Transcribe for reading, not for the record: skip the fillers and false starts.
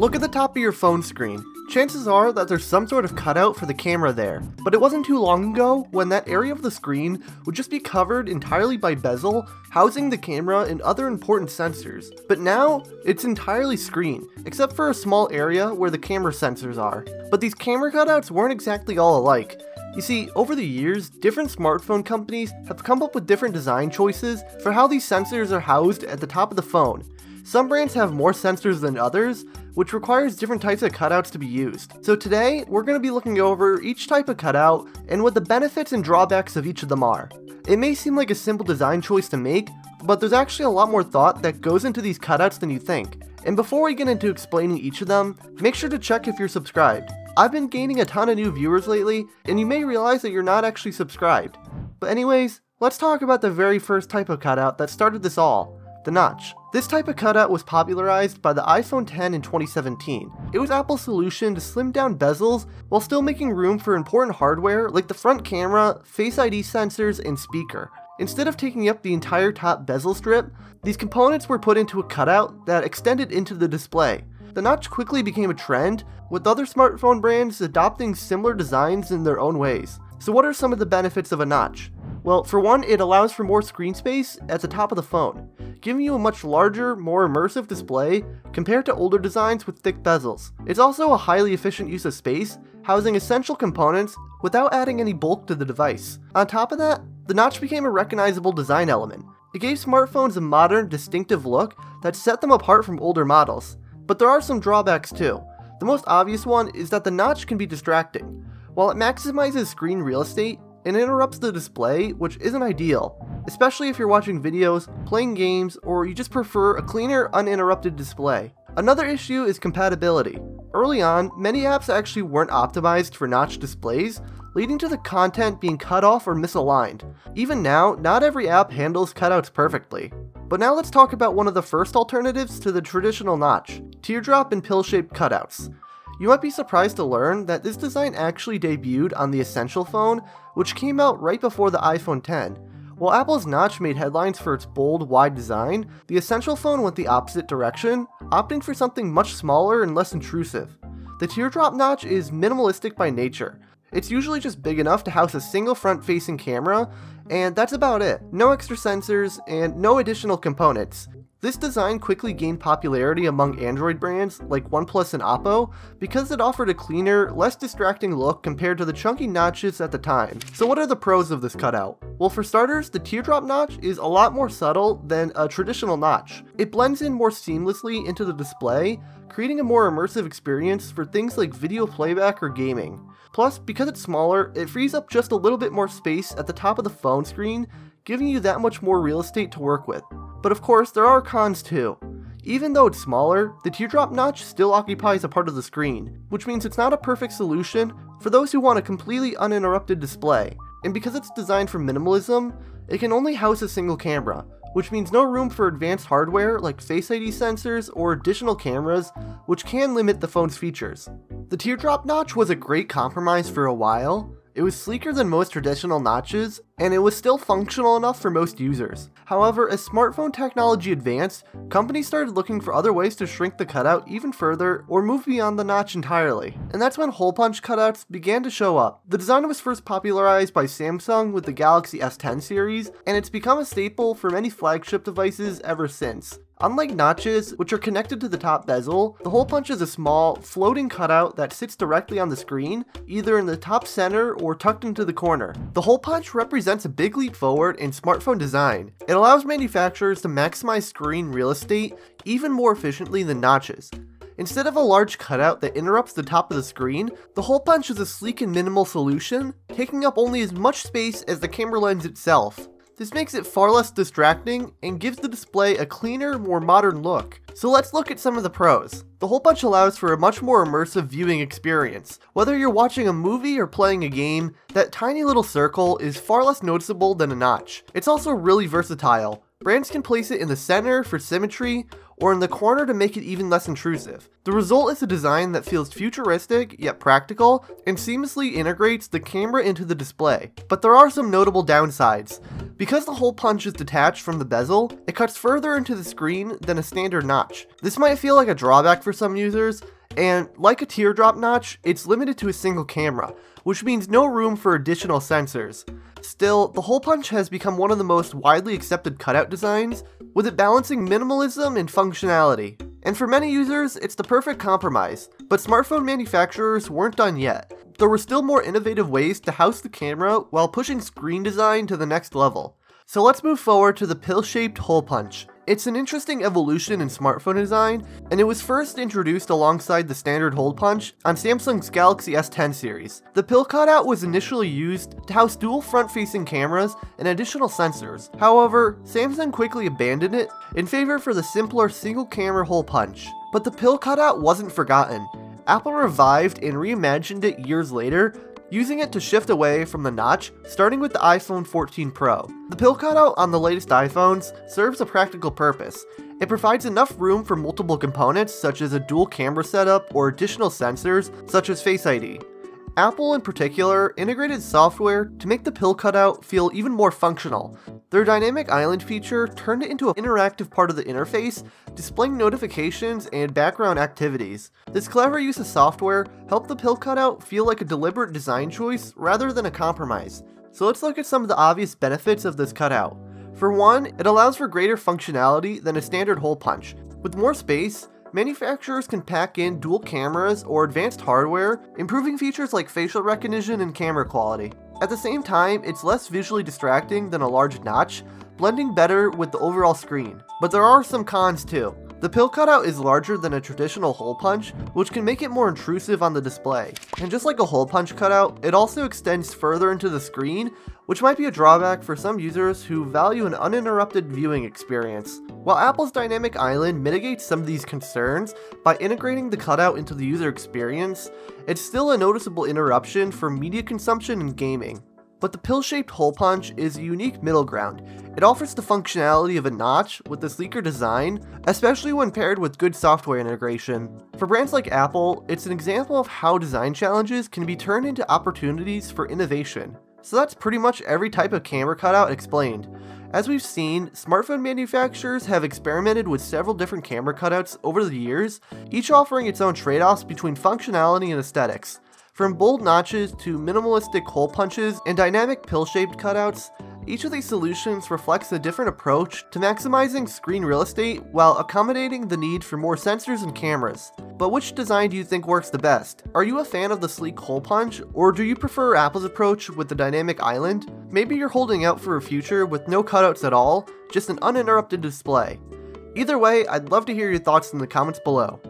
Look at the top of your phone screen. Chances are that there's some sort of cutout for the camera there, but it wasn't too long ago when that area of the screen would just be covered entirely by bezel, housing the camera and other important sensors. But now, it's entirely screen, except for a small area where the camera sensors are. But these camera cutouts weren't exactly all alike. You see, over the years, different smartphone companies have come up with different design choices for how these sensors are housed at the top of the phone. Some brands have more sensors than others, which requires different types of cutouts to be used. So today, we're going to be looking over each type of cutout and what the benefits and drawbacks of each of them are. It may seem like a simple design choice to make, but there's actually a lot more thought that goes into these cutouts than you think. And before we get into explaining each of them, make sure to check if you're subscribed. I've been gaining a ton of new viewers lately, and you may realize that you're not actually subscribed. But anyways, let's talk about the very first type of cutout that started this all. The notch. This type of cutout was popularized by the iPhone X in 2017. It was Apple's solution to slim down bezels while still making room for important hardware like the front camera, Face ID sensors, and speaker. Instead of taking up the entire top bezel strip, these components were put into a cutout that extended into the display. The notch quickly became a trend, with other smartphone brands adopting similar designs in their own ways. So what are some of the benefits of a notch? Well, for one, it allows for more screen space at the top of the phone, giving you a much larger, more immersive display compared to older designs with thick bezels. It's also a highly efficient use of space, housing essential components without adding any bulk to the device. On top of that, the notch became a recognizable design element. It gave smartphones a modern, distinctive look that set them apart from older models. But there are some drawbacks too. The most obvious one is that the notch can be distracting. While it maximizes screen real estate, it interrupts the display, which isn't ideal, especially if you're watching videos, playing games, or you just prefer a cleaner, uninterrupted display. Another issue is compatibility. Early on, many apps actually weren't optimized for notch displays, leading to the content being cut off or misaligned. Even now, not every app handles cutouts perfectly. But now let's talk about one of the first alternatives to the traditional notch, teardrop and pill-shaped cutouts. You might be surprised to learn that this design actually debuted on the Essential phone, which came out right before the iPhone X. While Apple's notch made headlines for its bold, wide design, the Essential phone went the opposite direction, opting for something much smaller and less intrusive. The teardrop notch is minimalistic by nature. It's usually just big enough to house a single front-facing camera, and that's about it. No extra sensors, and no additional components. This design quickly gained popularity among Android brands like OnePlus and Oppo because it offered a cleaner, less distracting look compared to the chunky notches at the time. So what are the pros of this cutout? Well, for starters, the teardrop notch is a lot more subtle than a traditional notch. It blends in more seamlessly into the display, creating a more immersive experience for things like video playback or gaming. Plus, because it's smaller, it frees up just a little bit more space at the top of the phone screen, giving you that much more real estate to work with. But of course, there are cons too. Even though it's smaller, the teardrop notch still occupies a part of the screen, which means it's not a perfect solution for those who want a completely uninterrupted display. And because it's designed for minimalism, it can only house a single camera, which means no room for advanced hardware like Face ID sensors or additional cameras, which can limit the phone's features. The teardrop notch was a great compromise for a while. It was sleeker than most traditional notches, and it was still functional enough for most users. However, as smartphone technology advanced, companies started looking for other ways to shrink the cutout even further or move beyond the notch entirely. And that's when hole-punch cutouts began to show up. The design was first popularized by Samsung with the Galaxy S10 series, and it's become a staple for many flagship devices ever since. Unlike notches, which are connected to the top bezel, the hole punch is a small, floating cutout that sits directly on the screen, either in the top center or tucked into the corner. The hole punch represents a big leap forward in smartphone design. It allows manufacturers to maximize screen real estate even more efficiently than notches. Instead of a large cutout that interrupts the top of the screen, the hole punch is a sleek and minimal solution, taking up only as much space as the camera lens itself. This makes it far less distracting and gives the display a cleaner, more modern look. So let's look at some of the pros. The hole punch allows for a much more immersive viewing experience. Whether you're watching a movie or playing a game, that tiny little circle is far less noticeable than a notch. It's also really versatile. Brands can place it in the center for symmetry, or in the corner to make it even less intrusive. The result is a design that feels futuristic, yet practical, and seamlessly integrates the camera into the display. But there are some notable downsides. Because the hole punch is detached from the bezel, it cuts further into the screen than a standard notch. This might feel like a drawback for some users, and like a teardrop notch, it's limited to a single camera, which means no room for additional sensors. Still, the hole punch has become one of the most widely accepted cutout designs, with it balancing minimalism and functionality. And for many users, it's the perfect compromise, but smartphone manufacturers weren't done yet. There were still more innovative ways to house the camera while pushing screen design to the next level. So let's move forward to the pill-shaped hole punch. It's an interesting evolution in smartphone design, and it was first introduced alongside the standard hole punch on Samsung's Galaxy S10 series. The pill cutout was initially used to house dual front-facing cameras and additional sensors. However, Samsung quickly abandoned it in favor for the simpler single-camera hole punch. But the pill cutout wasn't forgotten. Apple revived and reimagined it years later, using it to shift away from the notch, starting with the iPhone 14 Pro. The pill cutout on the latest iPhones serves a practical purpose. It provides enough room for multiple components such as a dual camera setup or additional sensors such as Face ID. Apple in particular integrated software to make the pill cutout feel even more functional. Their Dynamic Island feature turned it into an interactive part of the interface, displaying notifications and background activities. This clever use of software helped the pill cutout feel like a deliberate design choice rather than a compromise. So let's look at some of the obvious benefits of this cutout. For one, it allows for greater functionality than a standard hole punch. With more space, manufacturers can pack in dual cameras or advanced hardware, improving features like facial recognition and camera quality. At the same time, it's less visually distracting than a large notch, blending better with the overall screen. But there are some cons too. The pill cutout is larger than a traditional hole punch, which can make it more intrusive on the display. And just like a hole punch cutout, it also extends further into the screen, which might be a drawback for some users who value an uninterrupted viewing experience. While Apple's Dynamic Island mitigates some of these concerns by integrating the cutout into the user experience, it's still a noticeable interruption for media consumption and gaming. But the pill-shaped hole punch is a unique middle ground. It offers the functionality of a notch with a sleeker design, especially when paired with good software integration. For brands like Apple, it's an example of how design challenges can be turned into opportunities for innovation. So that's pretty much every type of camera cutout explained. As we've seen, smartphone manufacturers have experimented with several different camera cutouts over the years, each offering its own trade-offs between functionality and aesthetics. From bold notches to minimalistic hole punches and dynamic pill-shaped cutouts, each of these solutions reflects a different approach to maximizing screen real estate while accommodating the need for more sensors and cameras. But which design do you think works the best? Are you a fan of the sleek hole punch, or do you prefer Apple's approach with the Dynamic Island? Maybe you're holding out for a future with no cutouts at all, just an uninterrupted display. Either way, I'd love to hear your thoughts in the comments below.